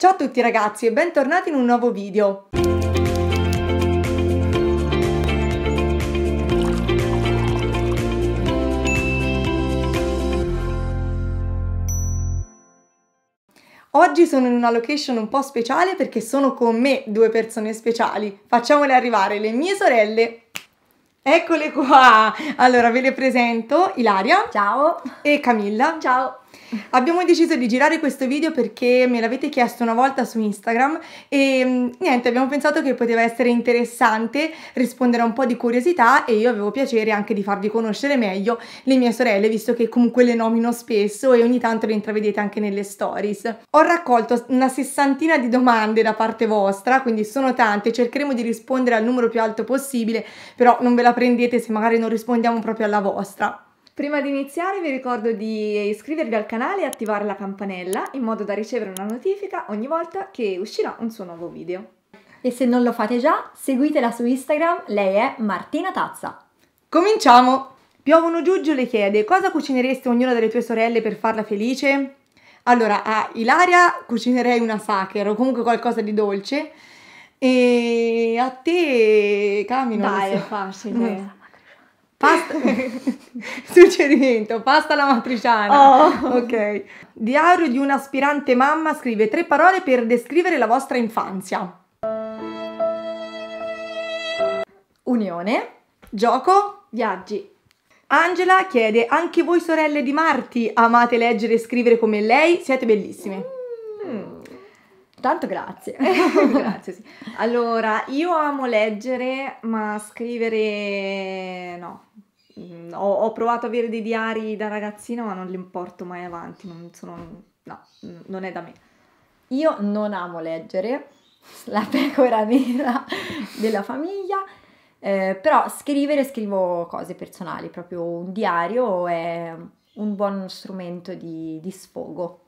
Ciao a tutti ragazzi e bentornati in un nuovo video! Oggi sono in una location un po' speciale perché sono con me due persone speciali. Facciamole arrivare, le mie sorelle! Eccole qua! Allora ve le presento Ilaria. Ciao! E Camilla. Ciao! Abbiamo deciso di girare questo video perché me l'avete chiesto una volta su Instagram e niente, abbiamo pensato che poteva essere interessante rispondere a un po' di curiosità e io avevo piacere anche di farvi conoscere meglio le mie sorelle, visto che comunque le nomino spesso e ogni tanto le intravedete anche nelle stories. Ho raccolto una sessantina di domande da parte vostra, quindi sono tante, cercheremo di rispondere al numero più alto possibile, però non ve la prendete se magari non rispondiamo proprio alla vostra. Prima di iniziare vi ricordo di iscrivervi al canale e attivare la campanella in modo da ricevere una notifica ogni volta che uscirà un suo nuovo video. E se non lo fate già, seguitela su Instagram, lei è Martina Tazza. Cominciamo! Piovono Giuggio chiede: cosa cucineresti a ognuna delle tue sorelle per farla felice? Allora, a Ilaria cucinerei una sacher o comunque qualcosa di dolce e a te, Camino. Dai, è facile. No. Pasta... Suggerimento, pasta alla matriciana. Oh, ok. Diario di un'aspirante mamma scrive: 3 parole per descrivere la vostra infanzia. Unione. Gioco. Viaggi. Angela chiede: anche voi sorelle di Marti amate leggere e scrivere come lei? Siete bellissime. Tanto grazie. Grazie, sì. Allora, io amo leggere, ma scrivere no. Ho provato ad avere dei diari da ragazzina, ma non li porto mai avanti. Non è da me. Io non amo leggere, la pecora nera della famiglia, però scrivo cose personali, proprio un diario è un buon strumento di sfogo.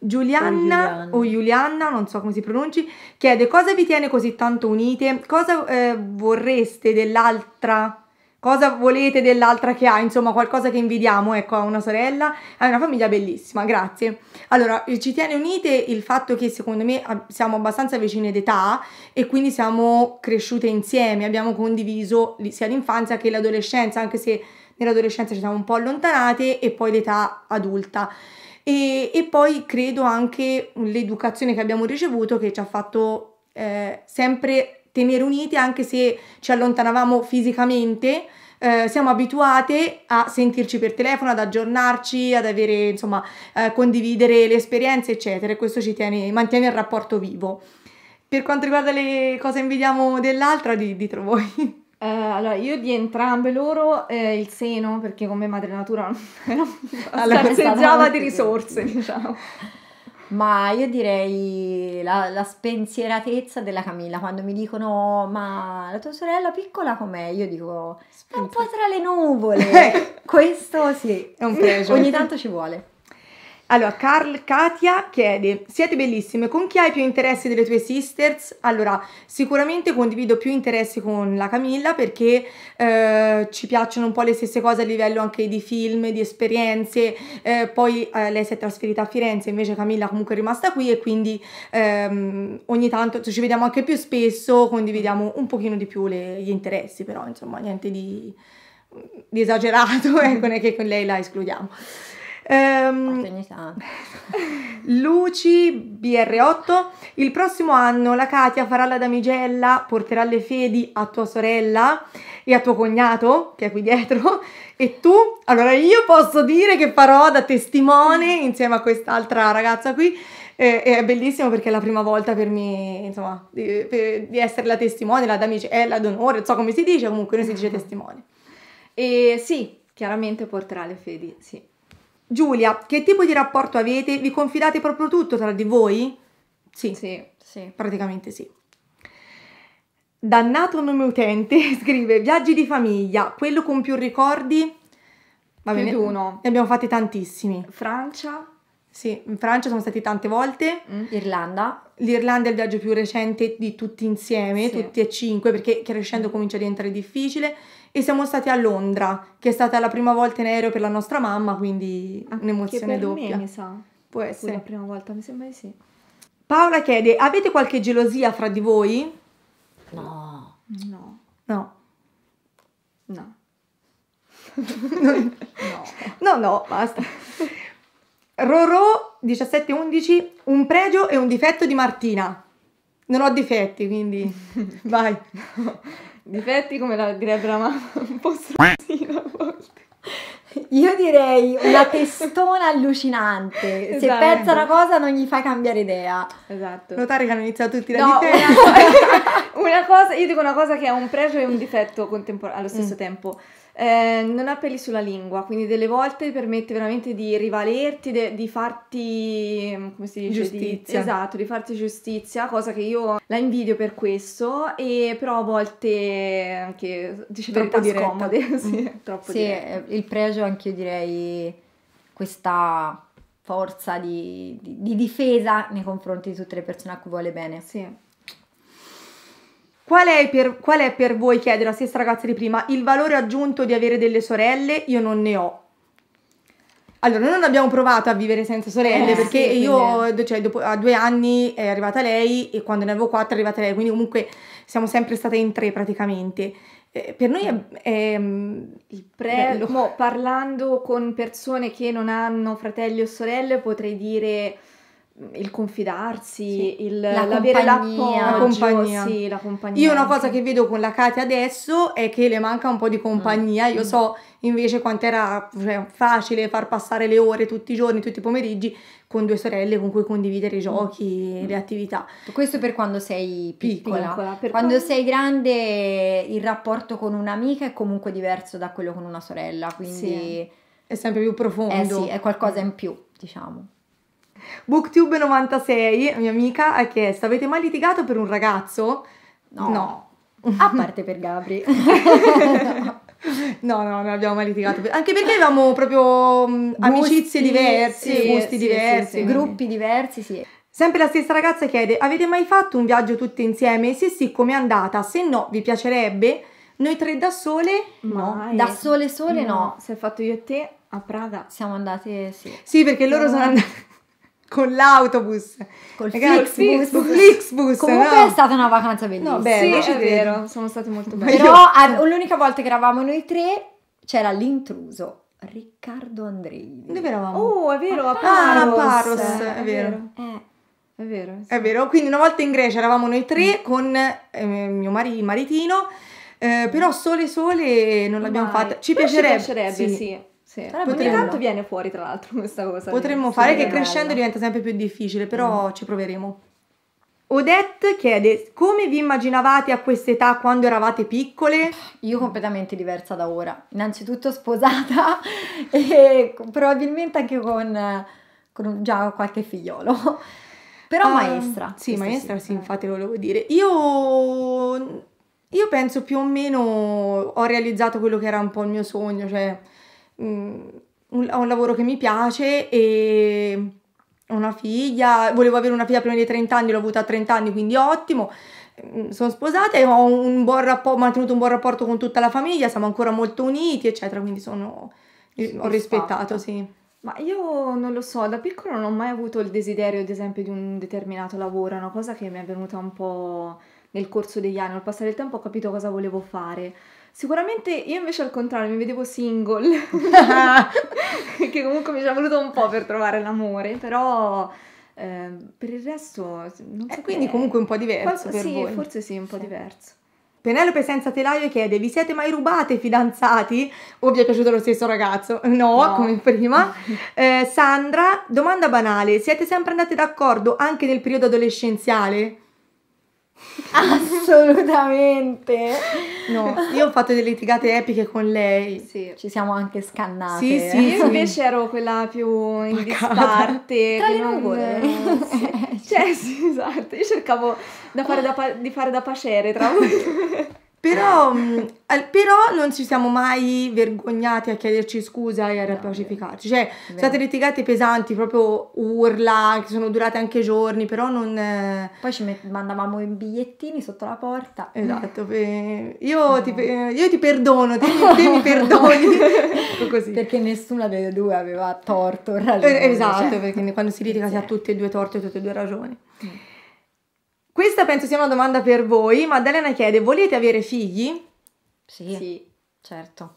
Giuliana o Giuliana, non so come si pronunci, chiede: cosa vi tiene così tanto unite? Cosa vorreste dell'altra? Cosa volete dell'altra che ha? Insomma, qualcosa che invidiamo, ecco, a una sorella. È una famiglia bellissima, grazie. Allora, ci tiene unite il fatto che secondo me siamo abbastanza vicine d'età e quindi siamo cresciute insieme, abbiamo condiviso sia l'infanzia che l'adolescenza, anche se nell'adolescenza ci siamo un po' allontanate e poi l'età adulta. E poi credo anche l'educazione che abbiamo ricevuto che ci ha fatto sempre tenere uniti, anche se ci allontanavamo fisicamente, siamo abituate a sentirci per telefono, ad aggiornarci, ad avere, insomma, condividere le esperienze, eccetera. E questo ci tiene, mantiene il rapporto vivo. Per quanto riguarda le cose invidiamo dell'altra, ditelo voi. Allora, io di entrambe loro il seno, perché con me madre natura scarseggiava di risorse, diciamo. Ma io direi la spensieratezza della Camilla. Quando mi dicono: ma la tua sorella piccola com'è? Io dico: è un po' tra le nuvole. Questo sì, è un pregio. Ogni tanto ci vuole. Allora, Katia chiede: siete bellissime, con chi hai più interessi delle tue sisters? Allora, sicuramente condivido più interessi con la Camilla perché ci piacciono un po' le stesse cose a livello anche di film, di esperienze, poi lei si è trasferita a Firenze, invece Camilla comunque è rimasta qui e quindi ogni tanto ci vediamo anche più spesso, condividiamo un pochino di più gli interessi, però insomma niente di esagerato, non è che con lei la escludiamo. Luci BR8: il prossimo anno la Katia farà la damigella, porterà le fedi a tua sorella e a tuo cognato che è qui dietro, e tu? Allora io posso dire che farò da testimone insieme a quest'altra ragazza qui, è bellissimo perché è la prima volta per me, insomma, di essere la testimone, la damigella d'onore, non so come si dice, comunque noi si dice testimone. E sì, chiaramente porterà le fedi, sì. Giulia: che tipo di rapporto avete? Vi confidate proprio tutto tra di voi? Sì, sì. Praticamente sì. Dannato nome utente scrive: viaggi di famiglia, quello con più ricordi? Va bene, uno. Ne abbiamo fatti tantissimi. Francia? Sì, in Francia sono stati tante volte. Irlanda? L'Irlanda è il viaggio più recente di tutti insieme, sì. Tutti e 5, perché crescendo comincia a diventare difficile. E siamo stati a Londra, che è stata la prima volta in aereo per la nostra mamma, quindi un'emozione doppia. Anche per me, mi sa. Può essere. La prima volta, mi sembra di sì. Paola chiede, avete qualche gelosia fra di voi? No. No. No. No. No, no, basta. Rorò 1711, un pregio e un difetto di Martina. Non ho difetti, quindi vai. Difetti come la direbbe la mamma, un po' strozzina a volte. Io direi una testona allucinante. Esatto. Se pensa una cosa non gli fa cambiare idea. Esatto. Notare che hanno iniziato tutti da difetto. Una cosa, io dico una cosa che è un pregio e un difetto allo stesso tempo. Non ha peli sulla lingua, quindi delle volte permette veramente di rivalerti, di farti, come si dice? Giustizia. Esatto, di farti giustizia, cosa che io la invidio per questo, e però a volte anche dice troppo scomode. Sì, troppo sì, il pregio anche io direi questa forza di difesa nei confronti di tutte le persone a cui vuole bene. Sì. Qual è per voi, chiede la stessa ragazza di prima, il valore aggiunto di avere delle sorelle? Io non ne ho. Allora, noi non abbiamo provato a vivere senza sorelle, perché sì, io cioè, dopo, a 2 anni è arrivata lei e quando ne avevo 4 è arrivata lei, quindi comunque siamo sempre state in 3 praticamente. Per noi è bello. Parlando con persone che non hanno fratelli o sorelle potrei dire... il confidarsi, sì. L'avere la compagnia. Sì, la compagnia. Io una cosa che vedo con la Katia adesso è che le manca un po' di compagnia. Io so invece quant'era facile far passare le ore tutti i giorni, tutti i pomeriggi con 2 sorelle con cui condividere i giochi e le attività. Questo per quando sei piccola. Quando sei grande il rapporto con un'amica è comunque diverso da quello con una sorella, quindi sì. È sempre più profondo. Sì, è qualcosa in più, diciamo. Booktube 96, mia amica, ha chiesto, avete mai litigato per un ragazzo? No. A parte per Gabri. No, non abbiamo mai litigato. Anche perché avevamo proprio amicizie diverse, gusti diversi, sì, gruppi diversi, sì. Sempre la stessa ragazza chiede, avete mai fatto un viaggio tutte insieme? Se sì, com'è andata? Se no, vi piacerebbe? Noi 3 da sole? No. Mai. Da sole no. Se hai fatto io e te a Praga siamo andate, sì. Sì, perché loro sono andate... con l'autobus, col Flixbus. Comunque no? È stata una vacanza bellissima. No, beh, sì, è vero, sono state molto belle. Però l'unica volta che eravamo noi 3 c'era l'intruso Riccardo Andrini. Dove eravamo? Oh, è vero, a Paros. È vero. Sì. È vero, quindi una volta in Grecia eravamo noi 3 con mio maritino, però sole non l'abbiamo fatta. Ci piacerebbe, sì. Sì, ogni tanto viene fuori tra l'altro questa cosa. Potremmo fare che crescendo diventa sempre più difficile, però ci proveremo. Odette chiede, come vi immaginavate a quest'età quando eravate piccole? Io completamente diversa da ora. Innanzitutto sposata e probabilmente anche con già qualche figliolo. Però maestra. Sì, maestra, sì, infatti lo volevo dire. Io penso più o meno ho realizzato quello che era un po' il mio sogno, cioè... Ho un lavoro che mi piace e una figlia, volevo avere una figlia prima dei 30 anni, l'ho avuta a 30 anni, quindi ottimo. Sono sposata e ho un buon rapporto, mantenuto un buon rapporto con tutta la famiglia, siamo ancora molto uniti, eccetera, quindi ho rispettato, sì. Ma io non lo so, da piccola non ho mai avuto il desiderio, ad esempio, di un determinato lavoro, è una cosa che mi è venuta un po' nel corso degli anni, al passare del tempo ho capito cosa volevo fare. Sicuramente io invece al contrario mi vedevo single, che comunque mi ci è voluto un po' per trovare l'amore, però per il resto non so. Quindi comunque un po' diverso per voi. Sì, forse sì, un po' diverso. Penelope senza telaio chiede, vi siete mai rubate fidanzati? O vi è piaciuto lo stesso ragazzo? No. Come prima. Sandra, domanda banale, siete sempre andate d'accordo anche nel periodo adolescenziale? Assolutamente no, io ho fatto delle litigate epiche con lei, sì. Ci siamo anche scannate, sì. Io invece ero quella più in disparte tra le nuvole, sì. Cioè sì, esatto, io cercavo di fare da paciere tra voi. Però non ci siamo mai vergognati a chiederci scusa e a pacificarci. Cioè, sono state litigate pesanti, proprio urla, che sono durate anche giorni, però non... Poi ci mandavamo i bigliettini sotto la porta. Esatto. Io ti perdono, te mi perdoni. Così. Perché nessuna delle due aveva torto. Esatto, cioè, perché quando si litiga si ha tutte e due torto e tutte e due ragioni. Questa penso sia una domanda per voi. Maddalena chiede: volete avere figli? Sì, certo.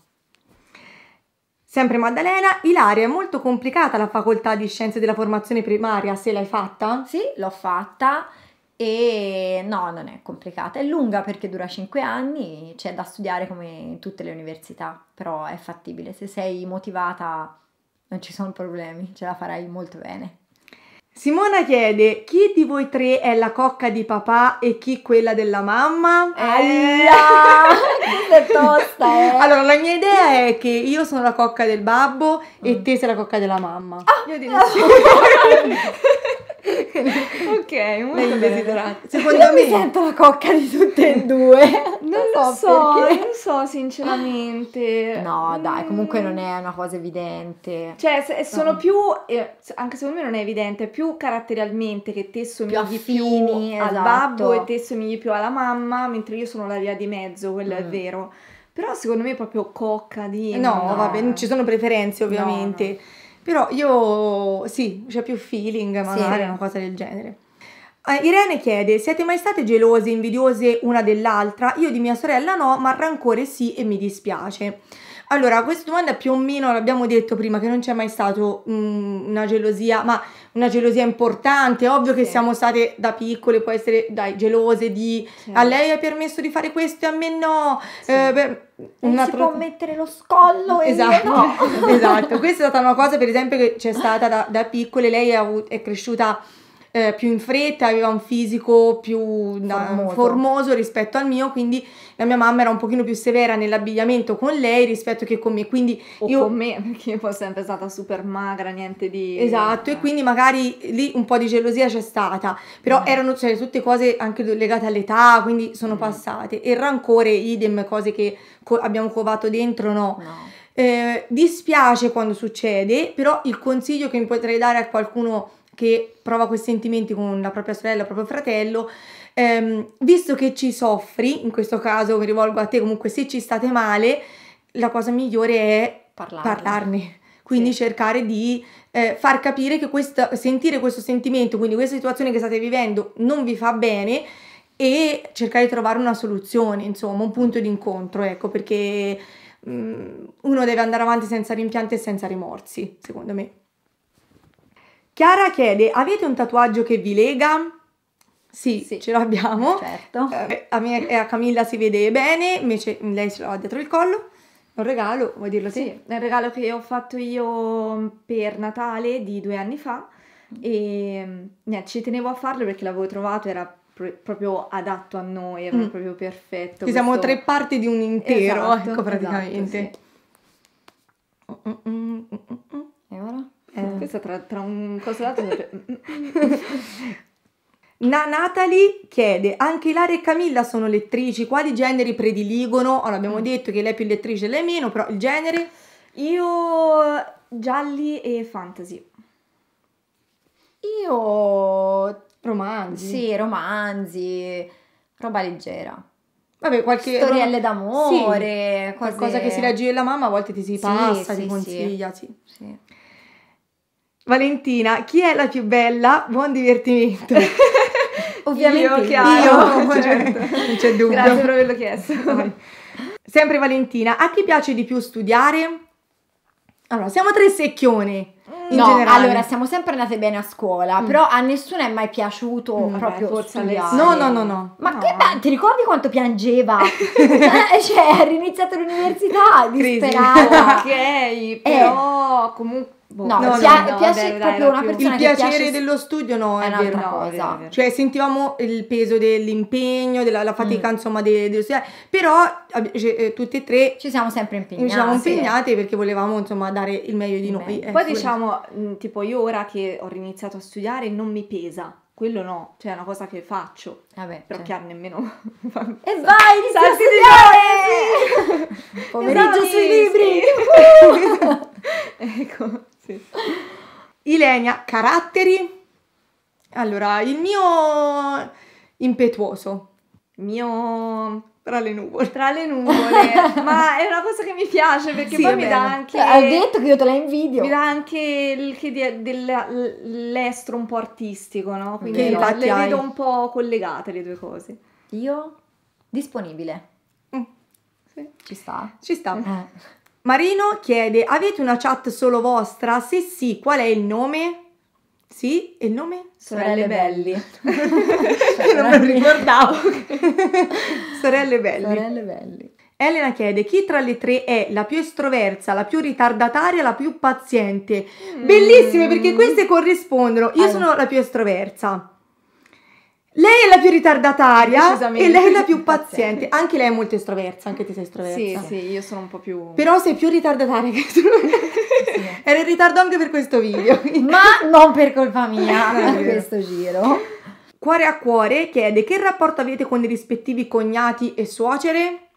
Sempre Maddalena. Ilaria, è molto complicata la facoltà di scienze della formazione primaria, se l'hai fatta? Sì, l'ho fatta e no, non è complicata. È lunga perché dura 5 anni, c'è da studiare come in tutte le università, però è fattibile. Se sei motivata non ci sono problemi, ce la farai molto bene. Simona chiede: chi di voi tre è la cocca di papà e chi quella della mamma? È tosta, eh. Allora, la mia idea è che io sono la cocca del babbo e te sei la cocca della mamma. Io direi sì. Ok, molto desiderato. Secondo me mi sento la cocca di tutte e due. Non so sinceramente. No, dai, comunque non è una cosa evidente. Cioè, sono più anche secondo me non è evidente, è più caratterialmente che te somigli più al babbo e te somigli più alla mamma, mentre io sono la via di mezzo, quello è vero. Però secondo me è proprio cocca di no, vabbè, non ci sono preferenze ovviamente. No. Però io, sì, c'è più feeling, magari una cosa del genere. Irene chiede: siete mai state gelose, invidiose una dell'altra? Io di mia sorella no, ma rancore sì e mi dispiace. Allora, questa domanda più o meno l'abbiamo detto prima, che non c'è mai stata una gelosia, ma una gelosia importante. Ovvio che siamo state da piccole, può essere, dai, gelose di a lei hai permesso di fare questo e a me no. Può mettere lo scollo e io no. Esatto, questa è stata una cosa per esempio che c'è stata da piccole. Lei è cresciuta più in fretta, aveva un fisico più formoso rispetto al mio, quindi la mia mamma era un pochino più severa nell'abbigliamento con lei rispetto che con me, quindi con me, perché io poi sono sempre stata super magra, niente di... Esatto, e quindi magari lì un po' di gelosia c'è stata, però erano tutte cose anche legate all'età, quindi sono passate, e il rancore idem, cose che abbiamo covato dentro, no. Dispiace quando succede, però il consiglio che mi potrei dare a qualcuno che prova questi sentimenti con la propria sorella, il proprio fratello, visto che ci soffri, in questo caso mi rivolgo a te, comunque se ci state male, la cosa migliore è parlarne. Quindi cercare di far capire che sentire questo sentimento, quindi questa situazione che state vivendo non vi fa bene, e cercare di trovare una soluzione, insomma, un punto di incontro, ecco, perché uno deve andare avanti senza rimpianti e senza rimorsi, secondo me. Chiara chiede: avete un tatuaggio che vi lega? Sì, ce l'abbiamo. Certo. A me e a Camilla si vede bene, invece lei ce l'ha dietro il collo. Un regalo, vuoi dirlo? Sì, è un regalo che ho fatto io per Natale di 2 anni fa e ci tenevo a farlo perché l'avevo trovato, era proprio adatto a noi, era proprio perfetto. Siamo 3 parti di un intero, ecco praticamente. Esatto, sì. E ora? Questo tra un coso e l'altro. Natalie chiede: anche Ilaria e Camilla sono lettrici, quali generi prediligono? Allora, abbiamo detto che lei è più lettrice e lei meno, però il genere? Io gialli e fantasy. Io romanzi. Sì, romanzi, roba leggera. Vabbè, qualche storielle d'amore, qualcosa che si legge della mamma, a volte ti si passa, ti consiglia. Sì. Valentina: chi è la più bella? Buon divertimento. Ovviamente io, certo. Non c'è dubbio. Grazie per averlo chiesto. Sempre Valentina: a chi piace di più studiare? Allora, siamo tre secchioni in generale. Allora, siamo sempre andate bene a scuola, però a nessuno è mai piaciuto proprio studiare. No. Ma ti ricordi quanto piangeva? Cioè, era iniziata l'università, disperata. Ok, però comunque... piace proprio una persona. Il piacere dello studio è un'altra cosa. Cioè, sentivamo il peso dell'impegno, della fatica, insomma, dello studiare. Però tutti e tre ci siamo sempre impegnati. Ci siamo impegnati perché volevamo, insomma, dare il meglio di noi. Poi diciamo, tipo io ora che ho riniziato a studiare non mi pesa quello no, cioè è una cosa che faccio, vabbè, però chiaro nemmeno... E vai, inizia a studiare! Sì. Pomeriggio sui libri! Ecco, sì. Ilenia, caratteri? Allora, il mio impetuoso, il mio... Tra le nuvole, ma è una cosa che mi piace perché sì, poi mi dà anche... Hai detto che io te la invidio. Mi dà anche l'estro un po' artistico, no? Quindi le vedo un po' collegate le due cose. Io? Disponibile. Sì. Ci sta. Ci sta. Marino chiede, avete una chat solo vostra? Se sì, qual è il nome? Sì, e il nome? Sorelle Belli. Cioè, non me lo ricordavo. Sorelle Belli. Sorelle Belli. Elena chiede, chi tra le tre è la più estroversa, la più ritardataria, la più paziente? Bellissime, perché queste corrispondono. Io sono la più estroversa. Lei è la più ritardataria e lei è la più paziente. Anche lei è molto estroversa, anche te sei estroversa. Sì, sì, io sono un po' più... Però sei più ritardataria che estroversa. Sì. Era in ritardo anche per questo video. Ma non per colpa mia, per questo giro. Cuore a Cuore chiede, che rapporto avete con i rispettivi cognati e suocere?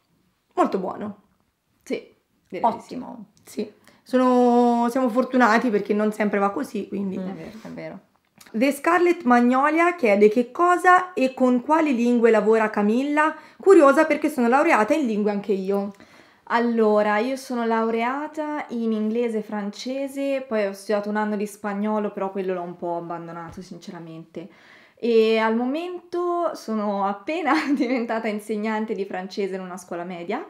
Molto buono. Sì. Ottimo. Sì. Siamo fortunati perché non sempre va così, quindi... è vero, è vero. The Scarlet Magnolia chiede, che cosa e con quali lingue lavora Camilla? Curiosa perché sono laureata in lingue anche io. Allora, io sono laureata in inglese e francese, poi ho studiato un anno di spagnolo, però quello l'ho un po' abbandonato sinceramente. E al momento sono appena diventata insegnante di francese in una scuola media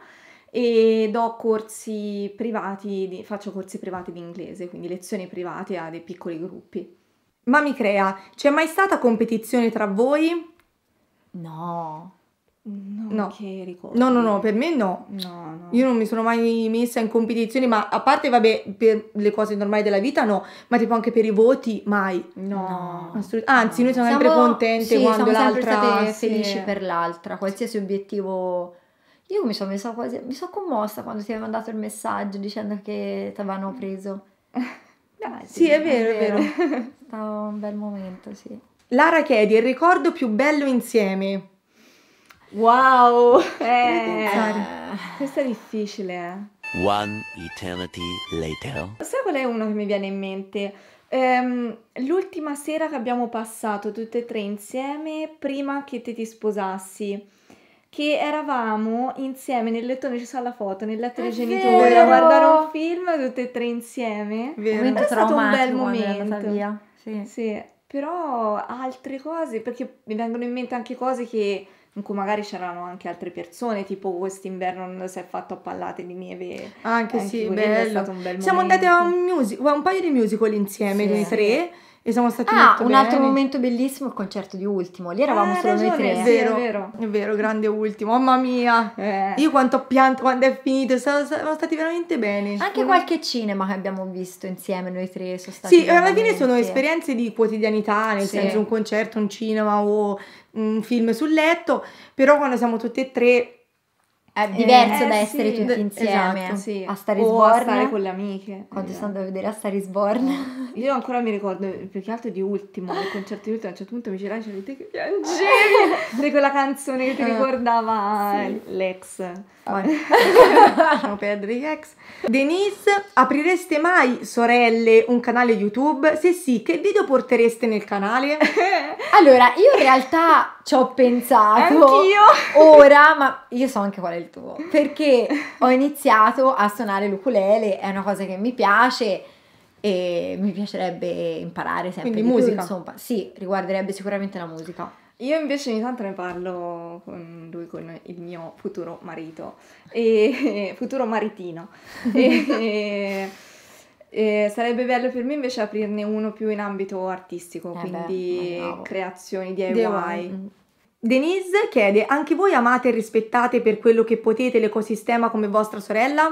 e do corsi privati, faccio corsi privati di inglese, quindi lezioni private a dei piccoli gruppi. Mami Crea, c'è mai stata competizione tra voi? No. No. Che ricordo. No, per me no. No. Io non mi sono mai messa in competizioni, ma a parte, vabbè, per le cose normali della vita no, ma tipo anche per i voti mai. No. Anzi, noi siamo sempre contente quando l'altra... Siamo sempre state felici per l'altra, qualsiasi obiettivo... Io mi sono messa quasi... Mi sono commossa quando ti avevi mandato il messaggio dicendo che ti avevano preso. Dai, sì, è vero. È stato un bel momento, sì. Lara chiede, il ricordo più bello insieme... Wow, questo è difficile. One eternity later. Sai qual è uno che mi viene in mente? L'ultima sera che abbiamo passato tutte e tre insieme prima che te ti sposassi, che eravamo insieme nel lettone, ci sta la foto, nel letto dei genitori a guardare un film tutte e tre insieme. Vero. È stato un bel momento. Via. Sì. Però altre cose, perché mi vengono in mente anche cose che in cui magari c'erano anche altre persone, tipo quest'inverno si è fatto a pallate di neve. Anche sì, bello. È stato un bel siamo momento. Andate a un paio di musical insieme, noi tre, e siamo stati molto bene. Altro momento bellissimo, il concerto di Ultimo. Lì eravamo solo noi tre. È vero, grande Ultimo. Mamma mia! Io quanto ho pianto quando è finito, siamo stati veramente bene. Anche qualche cinema che abbiamo visto insieme, noi tre, sono stati... Sì, alla fine sono esperienze di quotidianità, nel senso un concerto, un cinema o... un film sul letto, però quando siamo tutte e tre è diverso da essere tutti insieme, esatto, a Star is Born, a stare con le amiche. Quando sono andata a vedere a Star is Born, io ancora mi ricordo più che altro di Ultimo, il concerto di Ultimo, a un certo punto mi c'era te che piangevi di quella canzone che ti ricordava l'ex. Facciamo perdere gli ex. Denise, aprireste mai, sorelle, un canale YouTube? Se sì, che video portereste nel canale? Allora, io in realtà ci ho pensato ora, ma io so anche qual è il tuo, perché ho iniziato a suonare l'ukulele, è una cosa che mi piace e mi piacerebbe imparare sempre. Quindi musica? Più, insomma, sì, riguarderebbe sicuramente la musica. Io invece ogni tanto ne parlo con lui, con il mio futuro marito, futuro maritino. Sarebbe bello per me invece aprirne uno più in ambito artistico, quindi creazioni DIY. Denise chiede, anche voi amate e rispettate per quello che potete l'ecosistema come vostra sorella?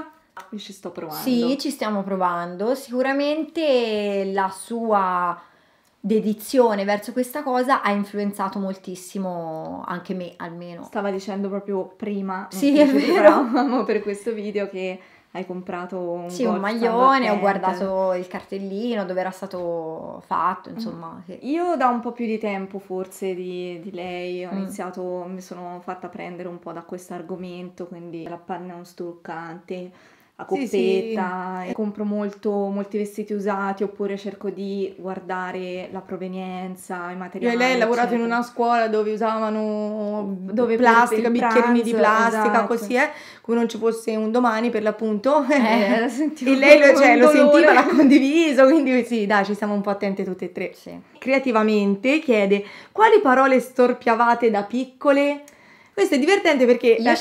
Io ci sto provando. Sì, ci stiamo provando. Sicuramente la sua dedizione verso questa cosa ha influenzato moltissimo anche me, almeno. Stava dicendo proprio prima. Sì, è vero. Per questo video che... hai comprato un, sì, un maglione, ho guardato il cartellino dove era stato fatto, insomma. Sì. Io da un po' più di tempo forse di lei ho iniziato, mi sono fatta prendere un po' da questo argomento, quindi la panna è un struccante, la coppetta, sì, sì. Compro molti vestiti usati oppure cerco di guardare la provenienza, i materiali. E lei ha lavorato in una scuola dove usavano plastica, bicchierini di plastica, esatto. Così è, come non ci fosse un domani per l'appunto. E lei lo sentiva, l'ha condiviso, quindi sì, dai, ci siamo un po' attenti tutte e tre. Sì. Creativamente chiede quali parole storpiavate da piccole? Questo è divertente perché la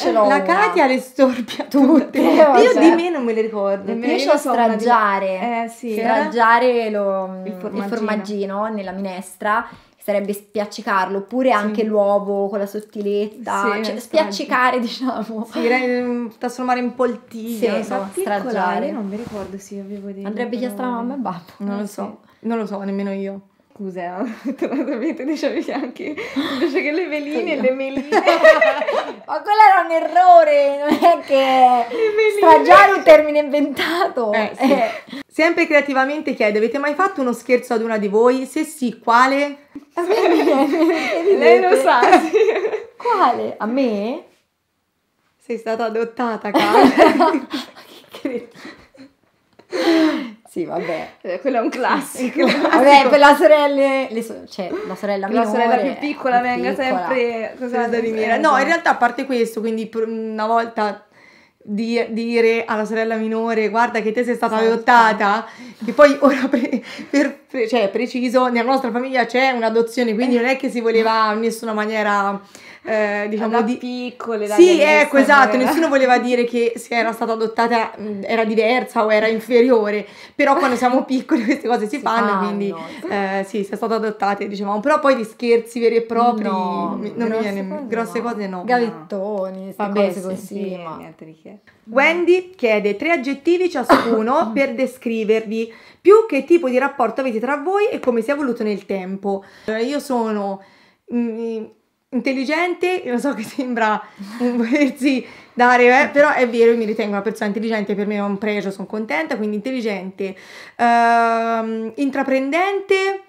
Katia le storpia tutte. Io di me non me le ricordo. Mi riesco a straggiare. Sì, straggiare il formaggino nella minestra, che sarebbe spiaccicarlo, oppure sì. Anche l'uovo con la sottiletta. Sì, cioè, spiaccicare, diciamo. Sì, trasformare in poltiglia. Sì, so, straggiare. Non mi ricordo, sì, avevo dei... Andrebbe chiesto alla mamma e babbo. Non lo so, non lo so nemmeno io. Scusa, dicevi che anche invece che le veline, le meline. Ma quello era un errore, non è che straggiare un termine inventato. Sì. Sempre creativamente chiede, avete mai fatto uno scherzo ad una di voi? Se sì, quale? A me lei lo sa. Sì. Quale? A me? Sei stata adottata, cara. Sì, vabbè. Quello è un classico. Vabbè, per la sorella, cioè la sorella minore, la sorella più piccola venga sempre cosa da rimire. No, in realtà a parte questo, quindi una volta dire alla sorella minore guarda che te sei stata adottata, che poi ora cioè preciso, nella nostra famiglia c'è un'adozione, quindi non è che si voleva in nessuna maniera... diciamo da piccole, da sì, ecco, esatto, nessuno voleva dire che se era stata adottata era diversa o era inferiore, però quando siamo piccoli queste cose si fanno, quindi sì, se è stata adottata dicevamo, però poi di scherzi veri e propri no, non mi viene, cose grosse no. Cose no, gavettoni, vabbè, cose così, sì, ma... niente di che. Wendy chiede 3 aggettivi ciascuno per descrivervi più che tipo di rapporto avete tra voi e come si è evoluto nel tempo. Allora, io sono intelligente, lo so che sembra volersi dare, però è vero, io mi ritengo una persona intelligente, per me è un pregio, sono contenta, quindi intelligente, intraprendente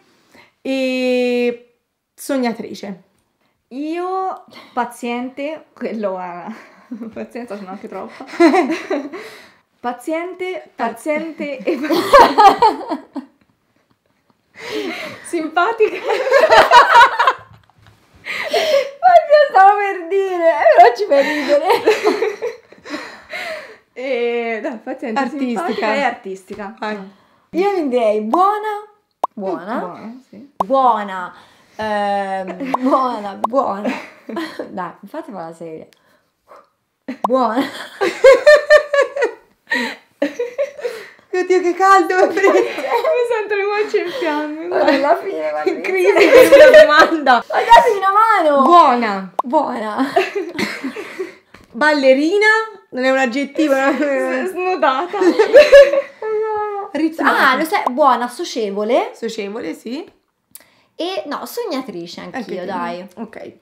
e sognatrice. Io paziente, quello è pazienza, sono anche troppa, paziente e paziente. Simpatica. Ma stavo per dire, però ci fai ridere. No, pazienza, artistica. Io mi direi buona, sì. buona. Dai, fatemela la serie. Buona. Oddio, che caldo, mi sento le voci in fiamme. Alla fine, in crisi per una domanda. Ma datemi una mano. Buona. Ballerina, non è un aggettivo, snodata. Lo sai, buona, socievole, sì. E no, sognatrice anch'io, dai. Ok.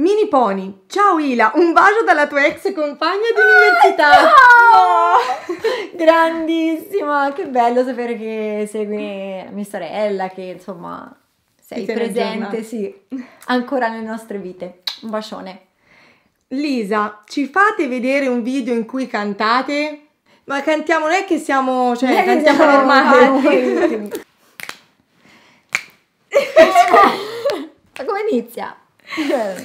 Mini Pony, ciao Ila, un bacio dalla tua ex compagna di università. No! Grandissima, che bello sapere che segui mia sorella, che insomma sei presente, sì, ancora nelle nostre vite. Un bacione. Lisa, ci fate vedere un video in cui cantate? Ma cantiamo, non è che siamo, cioè non cantiamo normali. Ma come inizia? 5,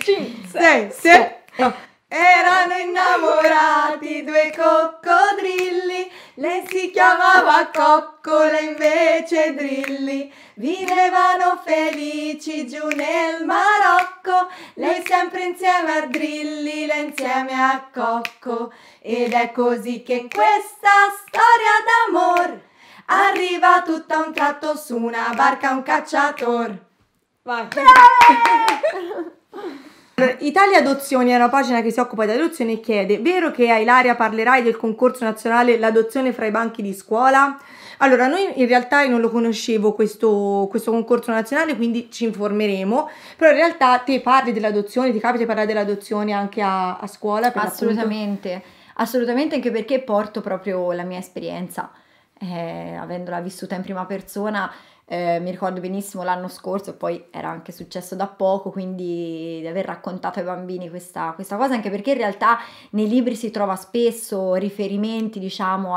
6, 7. Erano innamorati 2 coccodrilli. Lei si chiamava Cocco, lei invece Drilli. Vivevano felici giù nel Marocco. Lei sempre insieme a Drilli, lei insieme a Cocco. Ed è così che questa storia d'amor arriva tutta a un tratto su una barca un cacciator. Vai. Italia Adozioni è una pagina che si occupa di adozioni e chiede: vero che a Ilaria parlerai del concorso nazionale l'adozione fra i banchi di scuola? Allora, noi in realtà non lo conoscevo questo concorso nazionale, quindi ci informeremo, però in realtà te parli dell'adozione, ti capita di parlare dell'adozione anche a scuola? Per assolutamente, assolutamente, anche perché porto proprio la mia esperienza, avendola vissuta in prima persona. Mi ricordo benissimo l'anno scorso, poi era anche successo da poco, quindi di aver raccontato ai bambini questa cosa, anche perché in realtà nei libri si trova spesso riferimenti, diciamo,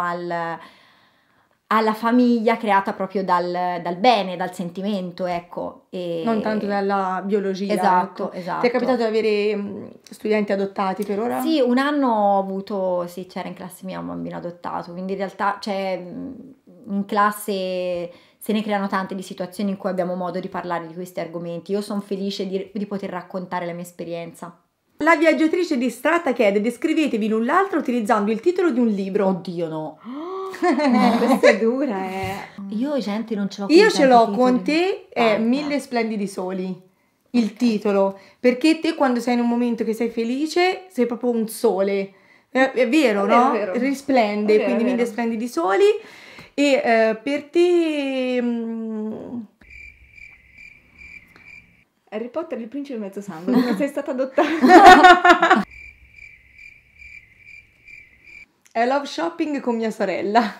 alla famiglia creata proprio dal bene, dal sentimento, ecco, e non tanto dalla biologia. Esatto, ecco. Esatto. Ti è capitato di avere studenti adottati per ora? Sì, un anno ho avuto, sì, c'era in classe mia un bambino adottato, quindi in realtà in classe se ne creano tante di situazioni in cui abbiamo modo di parlare di questi argomenti. Io sono felice di poter raccontare la mia esperienza. La viaggiatrice distratta chiede: descrivetevi l'un l'altro utilizzando il titolo di un libro. Oddio, no. No, questa è dura, Io, gente, non ce l'ho con te. Io ce l'ho con te, è Mille splendidi soli, il titolo. Perché te, quando sei in un momento che sei felice, sei proprio un sole. È vero, no? È vero. Risplende, vero, quindi Mille splendidi soli. E per te... Harry Potter, il principe mezzo sangue, non sei stata adottata. È love shopping con mia sorella,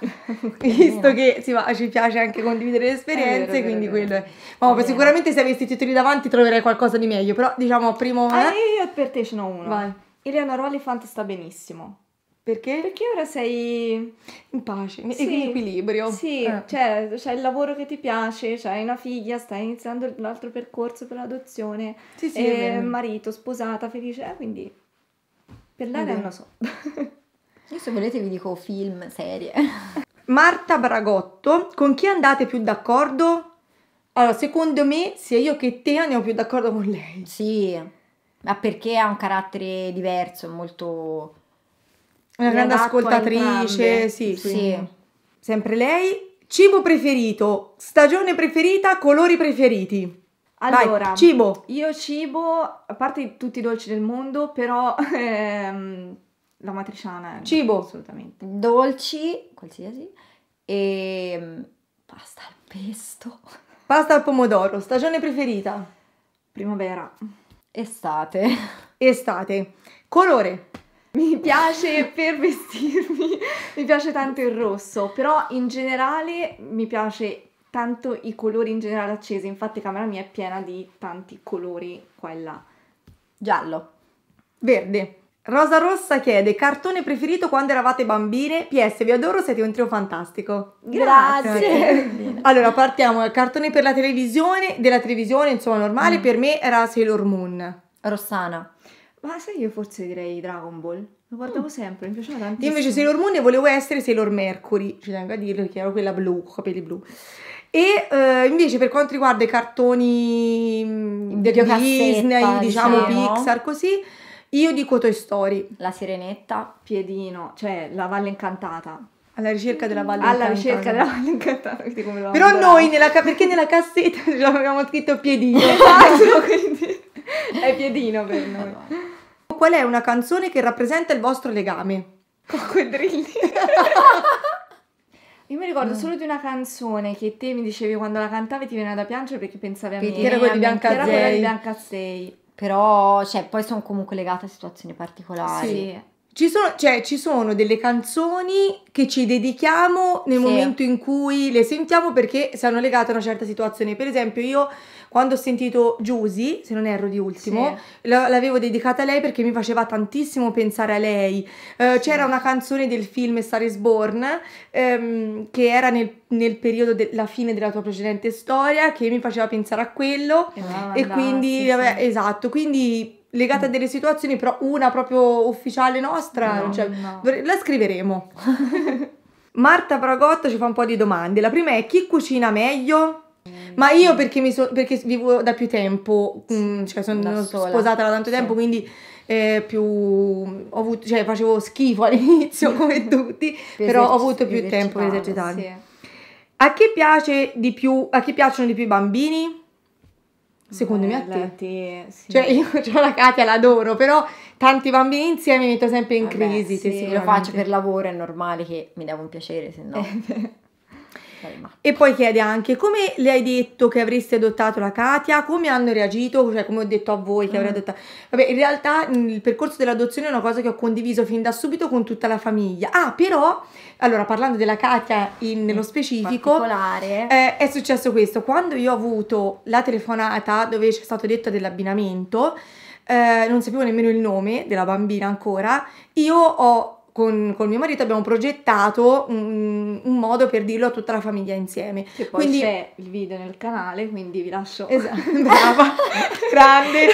visto che ci piace anche condividere le esperienze, vero, quindi quello è... Ma sicuramente se avessi i titoli davanti troverai qualcosa di meglio, però diciamo primo... Io per te ce n'ho uno. Vai. Eleanor Oliphant sta benissimo. Perché? Perché ora sei in pace, in equilibrio. Sì, cioè c'è il lavoro che ti piace, c'hai una figlia, stai iniziando l'altro percorso per l'adozione, marito, sposata, felice, quindi per l'area non lo so. Io, se volete, vi dico film, serie. Marta Bragotto: con chi andate più d'accordo? Allora, secondo me, sia io che te andiamo più d'accordo con lei. Sì, ma perché ha un carattere diverso, è molto... Una grande ascoltatrice, sì. Sempre lei. Cibo preferito, stagione preferita, colori preferiti. Allora, vai, cibo. Io cibo, a parte tutti i dolci del mondo, però la matriciana. Cibo. Assolutamente. Dolci, qualsiasi, e pasta al pesto. Pasta al pomodoro, stagione preferita. Primavera. Estate. Colore. Mi piace per vestirmi, mi piace tanto il rosso, però in generale mi piace tanto i colori in generale accesi, infatti camera mia è piena di tanti colori qua e là. Giallo. Verde. Rosa Rossa chiede: cartone preferito quando eravate bambine? PS, vi adoro, siete un trio fantastico. Grazie. Allora, partiamo dal cartone per la televisione, insomma normale, per me era Sailor Moon. Rossana. Ma sai, io forse direi Dragon Ball, lo guardavo sempre, mi piaceva tantissimo. Io invece Sailor Moon, e volevo essere Sailor Mercury, ci tengo a dirlo, perché ero quella blu, capelli blu. E invece per quanto riguarda i cartoni di Disney, diciamo Pixar, così, io dico Toy Story. La Sirenetta, Piedino, cioè la Valle incantata. Alla ricerca della Valle incantata. Però noi, perché nella cassetta ce l'avevamo scritto Piedino. Esatto, quindi... È Piedino per noi. Qual è una canzone che rappresenta il vostro legame? Cocco e Drilli. Io mi ricordo solo di una canzone che te mi dicevi quando la cantavi ti veniva da piangere perché pensavi a me. Che era quella di Bianca 6. Però poi sono comunque legate a situazioni particolari. Sì. Ci sono delle canzoni che ci dedichiamo nel momento in cui le sentiamo perché sono legate a una certa situazione. Per esempio, io quando ho sentito Giusy, se non erro di Ultimo, l'avevo dedicata a lei perché mi faceva tantissimo pensare a lei. C'era una canzone del film Star is Born che era nel periodo della fine della tua precedente storia, che mi faceva pensare a quello. Quindi legata a delle situazioni, però una proprio ufficiale nostra, la scriveremo. Marta Bragotto ci fa un po' di domande. La prima è: chi cucina meglio? Ma io perché vivo da più tempo, sono sposata da tanto tempo, quindi facevo schifo all'inizio come tutti, però ho avuto più tempo per esercitarmi. Sì. A chi piacciono di più i bambini? Secondo me a te. Sì. Cioè io la Katia l'adoro, però tanti bambini insieme mi metto sempre in crisi. Sì, lo faccio per lavoro, è normale che mi devo un piacere, se no. E poi chiede anche come le hai detto che avresti adottato la Katia, come hanno reagito, cioè come ho detto a voi che avrei adottato. Vabbè, in realtà il percorso dell'adozione è una cosa che ho condiviso fin da subito con tutta la famiglia. Ah, però, allora, parlando della Katia nello specifico, è successo questo. Quando io ho avuto la telefonata dove c'è stato detto dell'abbinamento, non sapevo nemmeno il nome della bambina ancora, io ho... Con mio marito abbiamo progettato un modo per dirlo a tutta la famiglia insieme. Che poi quindi c'è il video nel canale, quindi vi lascio... Brava, grande,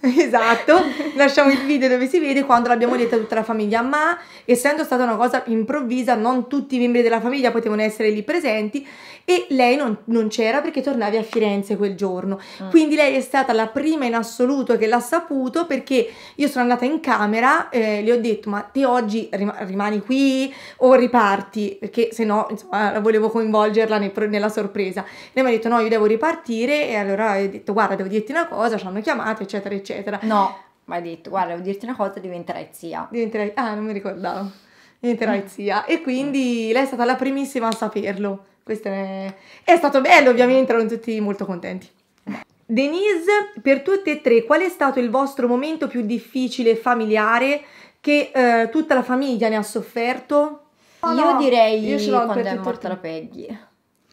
esatto, lasciamo il video dove si vede quando l'abbiamo detto a tutta la famiglia, ma essendo stata una cosa improvvisa non tutti i membri della famiglia potevano essere lì presenti e lei non c'era perché tornavi a Firenze quel giorno, quindi lei è stata la prima in assoluto che l'ha saputo, perché io sono andata in camera, le ho detto ma te oggi rimani qui o riparti, perché se no insomma volevo coinvolgerla nella sorpresa. Lei mi ha detto no, io devo ripartire, e allora ho detto guarda devo dirti una cosa, ci hanno chiamato eccetera eccetera. No, mi ha detto guarda devo dirti una cosa, diventerai zia. Ah, non mi ricordavo, diventerai zia, e quindi lei è stata la primissima a saperlo. Questo è stato bello, ovviamente erano tutti molto contenti. Denise, per tutte e tre qual è stato il vostro momento più difficile e familiare che tutta la famiglia ne ha sofferto? Oh, io no, direi io ce l'ho quando è morta la Peggy.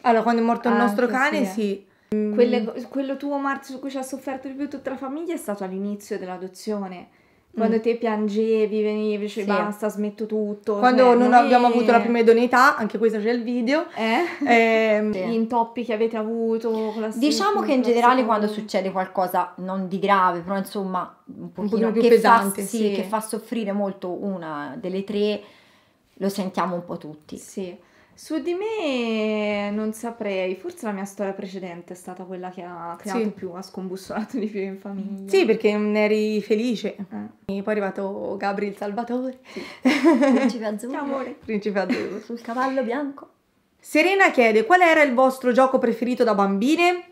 Allora, quando è morto il nostro cane, sì. Quello tuo, Marzio, su cui ci ha sofferto di più tutta la famiglia è stato all'inizio dell'adozione. Quando te piangevi, venivi, cioè basta, smetto tutto. Quando non abbiamo avuto la prima idoneità, anche questo c'è il video. Gli intoppi che avete avuto. Diciamo che in generale quando succede qualcosa non di grave, però insomma un pochino più pesante, che fa soffrire molto una delle tre, lo sentiamo un po' tutti. Sì. Su di me non saprei, forse la mia storia precedente è stata quella che ha creato più, ha scombussolato di più in famiglia. Sì, perché non eri felice. E poi è arrivato Gabriel Salvatore. Principe azzurro. Amore. Principe azzurro. Sul cavallo bianco. Serena chiede, qual era il vostro gioco preferito da bambine?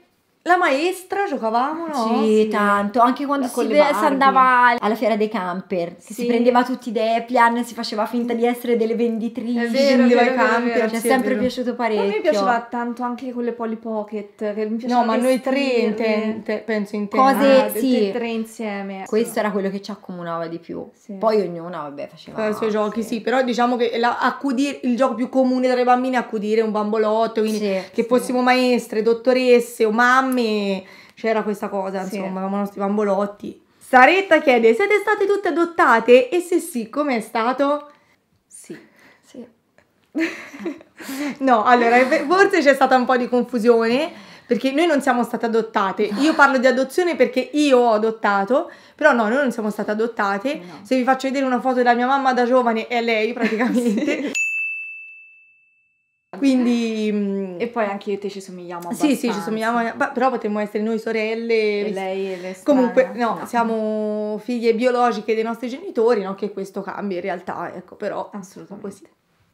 La maestra giocavamo, no? Sì, tanto, anche quando si andava alla fiera dei camper, si prendeva tutti i Deplian, si faceva finta di essere delle venditrici, vendeva i camper, ci è sempre piaciuto parecchio. A me piaceva tanto anche con le Polly Pocket, che mi piaceva. No, ma noi tre, penso in te. Cose, tre insieme. Questo era quello che ci accomunava di più. Sì. Poi ognuna, vabbè, faceva i suoi giochi, però diciamo che il gioco più comune tra i bambini è accudire un bambolotto, quindi che fossimo maestre, dottoresse o mamme, c'era questa cosa, insomma, avevamo i nostri bambolotti. Saretta chiede, siete state tutte adottate? E se sì, com'è stato? Sì. No, allora, forse c'è stata un po' di confusione, perché noi non siamo state adottate. Io parlo di adozione perché io ho adottato, però no, noi non siamo state adottate. No. Se vi faccio vedere una foto della mia mamma da giovane, è lei praticamente. Quindi e poi anche io e te ci somigliamo abbastanza. Sì, ci somigliamo, però potremmo essere noi sorelle e lei e le strane. Comunque no, siamo figlie biologiche dei nostri genitori, non che questo cambia in realtà, ecco, però assolutamente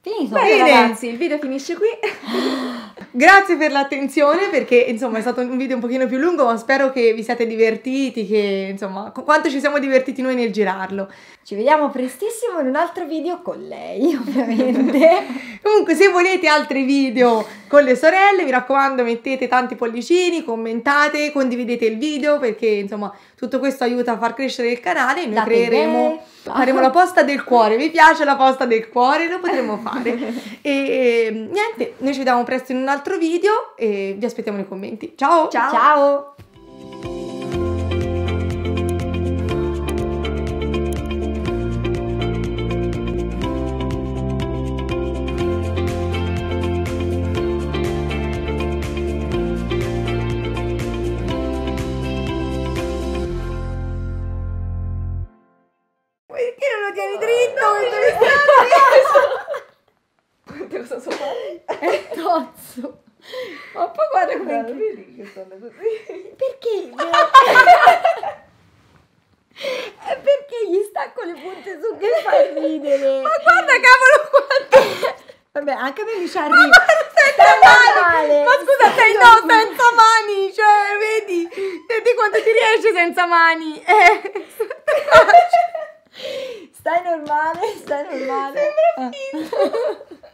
finito. Bene ragazzi, il video finisce qui. Grazie per l'attenzione, perché insomma è stato un video un pochino più lungo, ma spero che vi siate divertiti, che insomma quanto ci siamo divertiti noi nel girarlo. Ci vediamo prestissimo in un altro video con lei, ovviamente. Comunque se volete altri video con le sorelle, mi raccomando, mettete tanti pollicini, commentate, condividete il video, perché insomma tutto questo aiuta a far crescere il canale, e noi faremo la posta del cuore. Mi piace la posta del cuore, lo potremo fare. E niente, noi ci vediamo presto in un altro video e vi aspettiamo nei commenti. Ciao! Ciao! Ciao. Perché non lo tieni dritto? Quante cosa sono? È tozzo. Ma poi guarda come vedi che sono così. Perché? È perché gli stacco le punte su che fa ridere. Ma guarda cavolo quanto. Vabbè, anche per me ci arriva. Ma guarda, senza mani. Ma scusa, senza mani. Cioè, vedi quanto ti riesce senza mani. Stai normale. Sembra finto.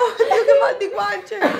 Oh, che di guance.